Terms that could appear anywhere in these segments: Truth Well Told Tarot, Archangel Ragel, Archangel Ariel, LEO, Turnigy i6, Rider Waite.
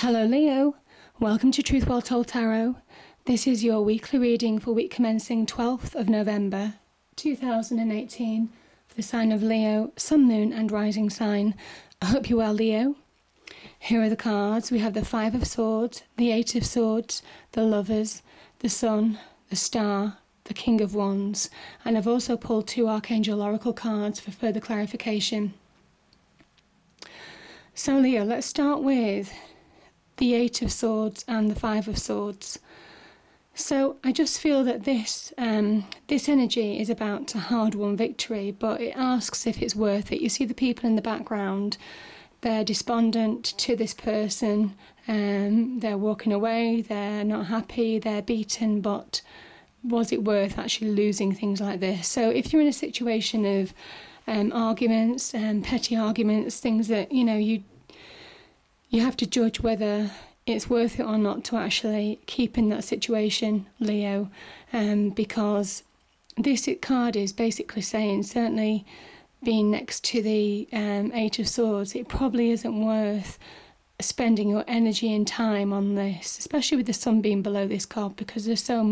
Hello Leo, welcome to Truth Well Told Tarot. This is your weekly reading for week commencing 12th of November 2018 for the sign of Leo, Sun, Moon and Rising sign. I hope you're well Leo. Here are the cards. We have the Five of Swords, the Eight of Swords, the Lovers, the Sun, the Star, the King of Wands, and I've also pulled two Archangel Oracle cards for further clarification. So Leo, let's start with the Eight of Swords and the Five of Swords. So I just feel that this energy is about a hard-won victory, but it asks if it's worth it. You see the people in the background, they're despondent to this person, they're walking away, they're not happy, they're beaten, but was it worth actually losing things like this? So if you're in a situation of arguments and petty arguments, things that, you know, you have to judge whether it's worth it or not to actually keep in that situation, Leo, because this card is basically saying, certainly being next to the Eight of Swords, it probably isn't worth spending your energy and time on this, especially with the Sun being below this card, because there's so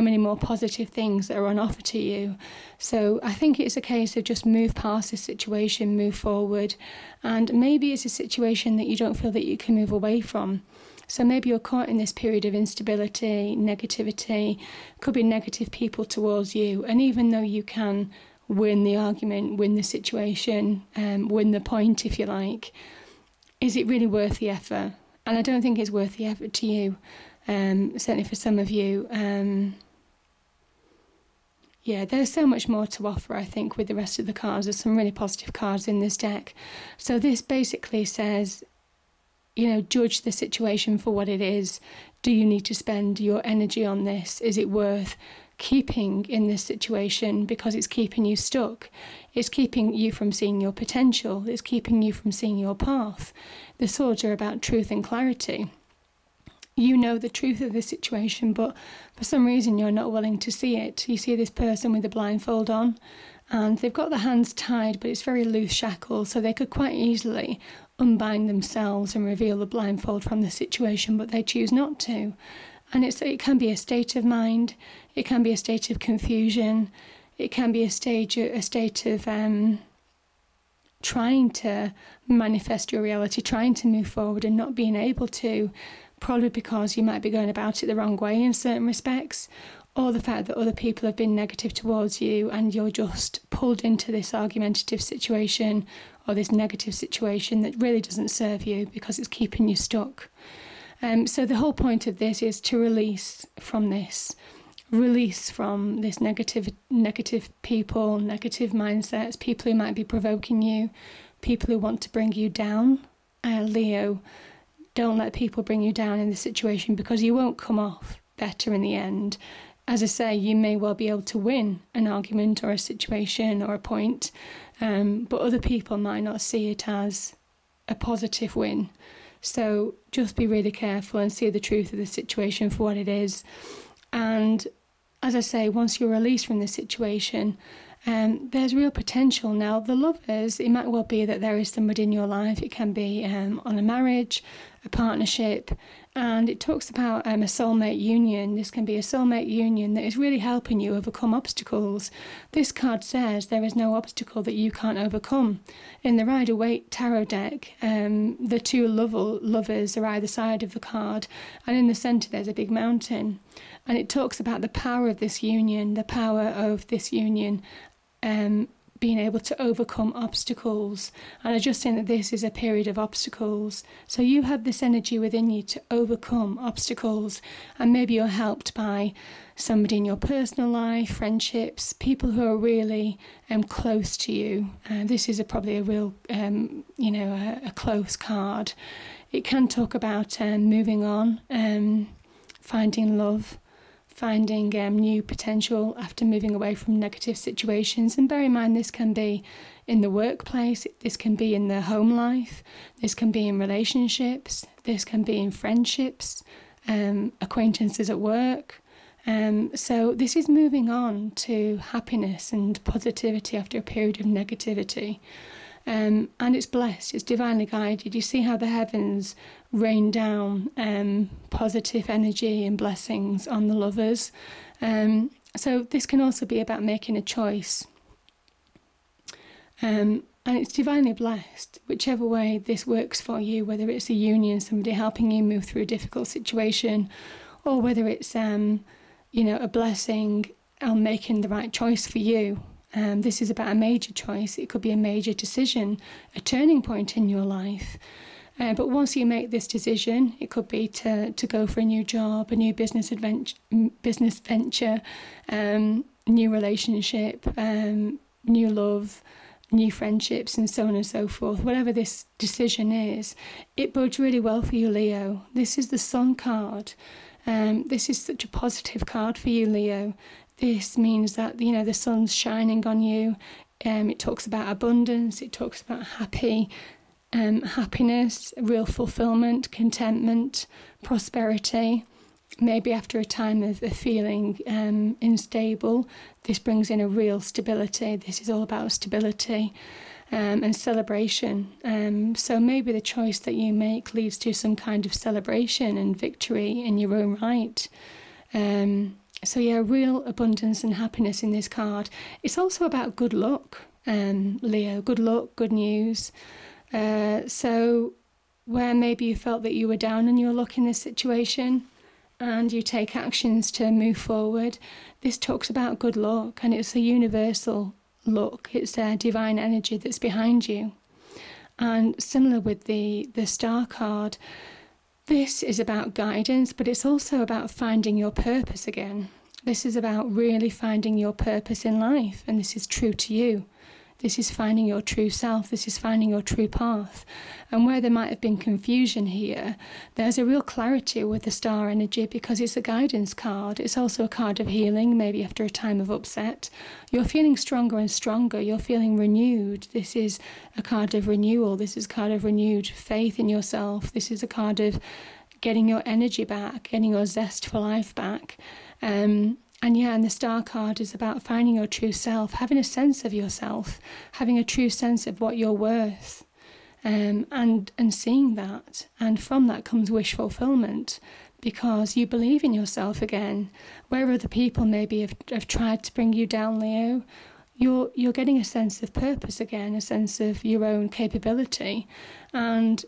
many more positive things that are on offer to you. So I think it's a case of just move past this situation, move forward, and maybe it's a situation that you don't feel that you can move away from. So maybe you're caught in this period of instability, negativity, could be negative people towards you, and even though you can win the argument, win the situation, win the point if you like, is it really worth the effort? And I don't think it's worth the effort to you. Certainly for some of you, yeah, there's so much more to offer, I think, with the rest of the cards. There's some really positive cards in this deck. So this basically says, you know, judge the situation for what it is. Do you need to spend your energy on this? Is it worth keeping in this situation, because it's keeping you stuck? It's keeping you from seeing your potential. It's keeping you from seeing your path. The swords are about truth and clarity. You know the truth of the situation, but for some reason you're not willing to see it. You see this person with the blindfold on, and they've got their hands tied, but it's very loose shackles, so they could quite easily unbind themselves and reveal the blindfold from the situation, but they choose not to. And it can be a state of mind, it can be a state of confusion, it can be a state of trying to manifest your reality, trying to move forward and not being able to, probably because you might be going about it the wrong way in certain respects, or the fact that other people have been negative towards you and you're just pulled into this argumentative situation or this negative situation that really doesn't serve you because it's keeping you stuck. So the whole point of this is to release from this. Release from this negative people, negative mindsets, people who might be provoking you, people who want to bring you down. Leo, don't let people bring you down in this situation, because you won't come off better in the end. As I say, you may well be able to win an argument or a situation or a point, but other people might not see it as a positive win. So just be really careful and see the truth of the situation for what it is. And as I say, once you're released from the situation, there's real potential. Now, the Lovers, it might well be that there is somebody in your life. It can be on a marriage, a partnership, and it talks about a soulmate union. This can be a soulmate union that is really helping you overcome obstacles. This card says there is no obstacle that you can't overcome. In the Rider Waite tarot deck, the two lovers are either side of the card, and in the centre there's a big mountain. And it talks about the power of this union, the power of this union, being able to overcome obstacles. And I just think that this is a period of obstacles. So you have this energy within you to overcome obstacles, and maybe you're helped by somebody in your personal life, friendships, people who are really close to you. This is probably a real, you know, a close card. It can talk about moving on, finding love, finding new potential after moving away from negative situations. And bear in mind, this can be in the workplace, this can be in the home life, this can be in relationships, this can be in friendships, acquaintances at work. So this is moving on to happiness and positivity after a period of negativity. and it's blessed, it's divinely guided. You see how the heavens rain down positive energy and blessings on the lovers. So this can also be about making a choice. And it's divinely blessed, whichever way this works for you, whether it's a union, somebody helping you move through a difficult situation, or whether it's, you know, a blessing on making the right choice for you. This is about a major choice. It could be a major decision, a turning point in your life. But once you make this decision, it could be to go for a new job, a new business venture, new relationship, new love, new friendships, and so on and so forth. Whatever this decision is, it bodes really well for you, Leo. This is the Sun card. This is such a positive card for you, Leo. This means that, you know, the sun's shining on you. It talks about abundance. It talks about happiness, real fulfillment, contentment, prosperity. Maybe after a time of feeling unstable, this brings in a real stability. This is all about stability and celebration. So maybe the choice that you make leads to some kind of celebration and victory in your own right. So yeah, real abundance and happiness in this card. It's also about good luck, Leo. Good luck, good news. So where maybe you felt that you were down on your luck in this situation, and you take actions to move forward, this talks about good luck, and it's a universal luck. It's a divine energy that's behind you. And similar with the star card, this is about guidance, but it's also about finding your purpose again. This is about really finding your purpose in life, and this is true to you. This is finding your true self. This is finding your true path. And where there might have been confusion here, there's a real clarity with the star energy because it's a guidance card. It's also a card of healing, maybe after a time of upset. You're feeling stronger and stronger. You're feeling renewed. This is a card of renewal. This is a card of renewed faith in yourself. This is a card of getting your energy back, getting your zest for life back. And yeah, and the star card is about finding your true self, having a sense of yourself, having a true sense of what you're worth, and seeing that. And from that comes wish fulfillment, because you believe in yourself again. Where other people maybe have tried to bring you down, Leo, you're getting a sense of purpose again, a sense of your own capability. And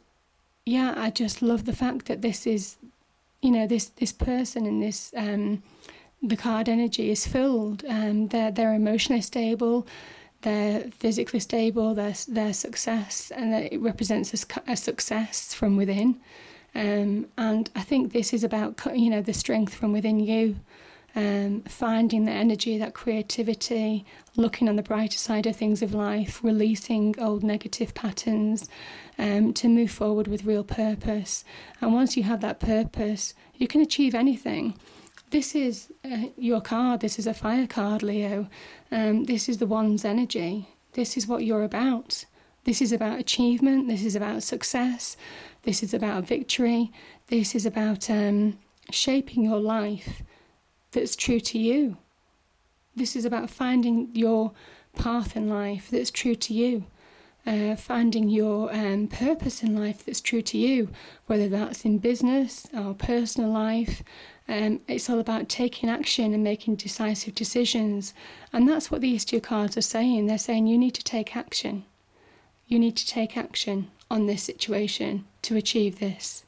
yeah, I just love the fact that this is, you know, this person in this... the card energy is filled. They're emotionally stable, they're physically stable, they're success, and it represents a success from within. And I think this is about, you know, the strength from within you, finding the energy, that creativity, looking on the brighter side of things of life, releasing old negative patterns, to move forward with real purpose. And once you have that purpose, you can achieve anything. This is your card. This is a fire card, Leo. This is the one's energy. This is what you're about. This is about achievement. This is about success. This is about victory. This is about shaping your life that's true to you. This is about finding your path in life that's true to you. Finding your purpose in life that's true to you, whether that's in business or personal life. It's all about taking action and making decisive decisions. And that's what these two cards are saying. They're saying you need to take action. You need to take action on this situation to achieve this.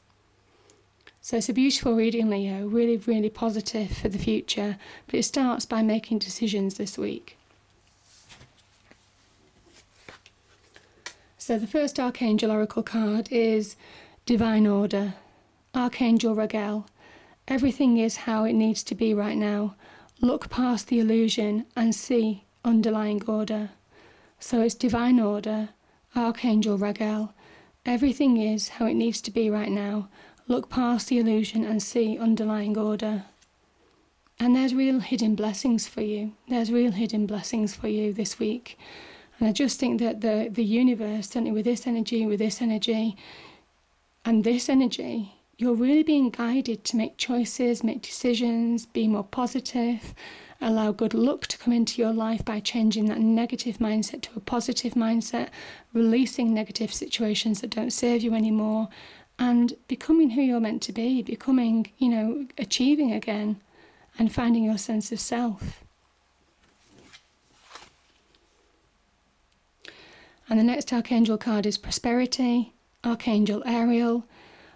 So it's a beautiful reading, Leo. Really, really positive for the future. But it starts by making decisions this week. So the first Archangel Oracle card is Divine Order. Archangel Ragel. Everything is how it needs to be right now. Look past the illusion and see underlying order. So it's Divine Order, Archangel Ragel. Everything is how it needs to be right now. Look past the illusion and see underlying order. And there's real hidden blessings for you. There's real hidden blessings for you this week. And I just think that the universe, certainly with this energy, and this energy, you're really being guided to make choices, make decisions, be more positive, Allow good luck to come into your life by changing that negative mindset to a positive mindset, releasing negative situations that don't serve you anymore, and becoming who you're meant to be, becoming, you know, achieving again and finding your sense of self. And the next Archangel card is Prosperity, Archangel Ariel.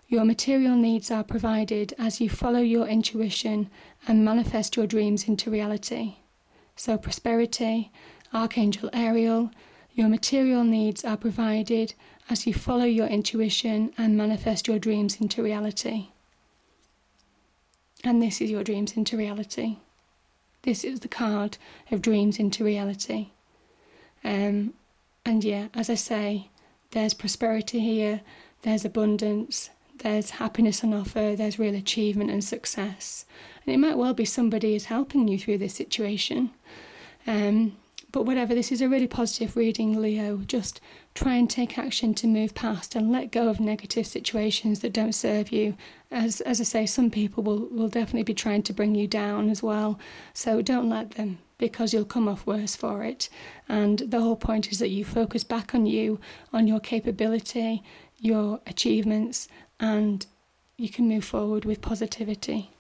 Your material needs are provided as you follow your intuition and manifest your dreams into reality. So Prosperity, Archangel Ariel, your material needs are provided as you follow your intuition and manifest your dreams into reality. And this is your dreams into reality. This is the card of dreams into reality. And yeah, as I say, there's prosperity here, there's abundance, there's happiness on offer, there's real achievement and success. And it might well be somebody is helping you through this situation. But whatever, this is a really positive reading, Leo. Just try and take action to move past and let go of negative situations that don't serve you. As I say, some people will definitely be trying to bring you down as well. So don't let them, because you'll come off worse for it. And the whole point is that you focus back on you, on your capability, your achievements, and you can move forward with positivity.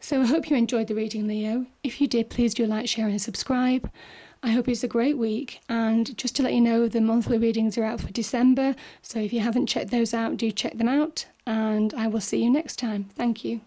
So I hope you enjoyed the reading, Leo. If you did, please do like, share and subscribe. I hope it's a great week, and just to let you know, the monthly readings are out for December, so if you haven't checked those out, do check them out, and I will see you next time. Thank you.